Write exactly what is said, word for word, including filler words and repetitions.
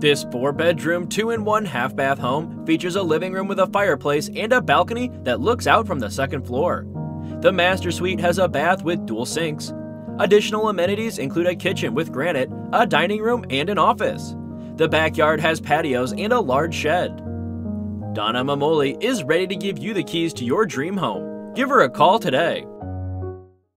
This four-bedroom, two-in-one half-bath home features a living room with a fireplace and a balcony that looks out from the second floor. The master suite has a bath with dual sinks. Additional amenities include a kitchen with granite, a dining room, and an office. The backyard has patios and a large shed. Donna Memoli is ready to give you the keys to your dream home. Give her a call today.